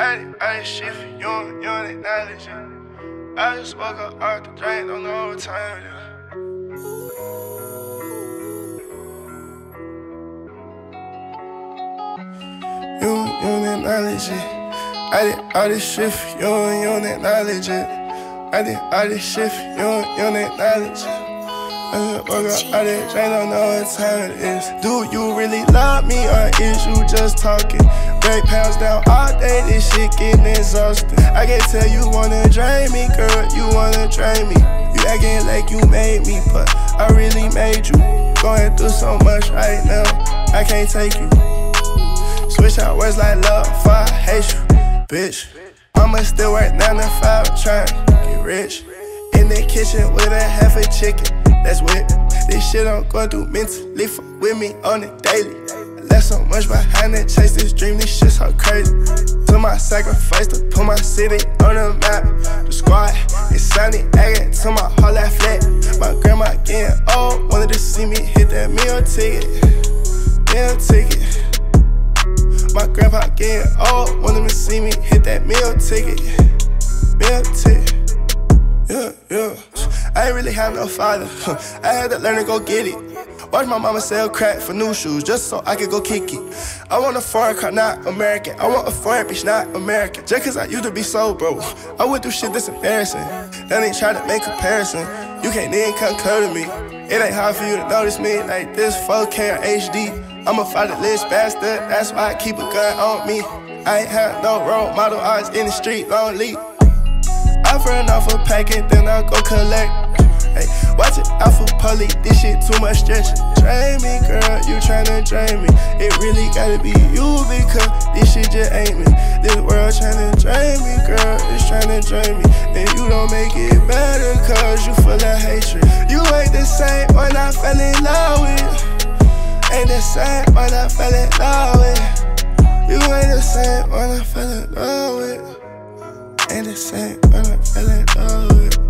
I ain't shit for you, you ain't acknowledge it. I just woke up out the drain, don't know what time it is. You don't acknowledge it. I did all this shit for you and you don't acknowledge it. I did all this shit for you and you don't acknowledge it. I just woke up out that drain, don't know what time it is. Do you really love me or is you just talking? Break pounds down all day, this shit getting exhausted. I can tell you wanna drain me, girl, you wanna drain me. You acting like you made me, but I really made you. Going through so much right now, I can't take you. Switch out words like love, fire, hate you, bitch. Mama still work 9 to 5, trying to get rich. In the kitchen with a half a chicken, that's whip. This shit I'm going through mentally, fuck with me on the daily. I left so much behind to chase this dream, this shit's so crazy. Took my sacrifice to put my city on the map. The squad is sounding agate to my heart like flat. My grandma getting old, wanted to see me hit that meal ticket. Meal ticket. My grandpa getting old, wanted to see me hit that meal ticket. Meal ticket. Yeah, yeah. I ain't really have no father. I had to learn to go get it. Watch my mama sell crack for new shoes just so I could go kick it. I want a foreign car, not American. I want a foreign bitch, not American. Just cause I used to be so broke, I would do shit that's embarrassing. Then they try to make comparison. You can't even concur to me. It ain't hard for you to notice me like this 4K or HD. I'm a fatherless bastard, that's why I keep a gun on me. I ain't had no role model, I was in the street lonely. I run off a packet, then I go collect. Hey, watch it out for police, this shit too much stretching. Drain me, girl, you tryna drain me. It really gotta be you because this shit just ain't me. This world tryna drain me, girl, it's tryna drain me. And you don't make it better cause you full of hatred. You ain't the same when I fell in love with. Ain't the same when I fell in love with. You ain't the same when I fell in love with. Ain't the same when I fell in love with.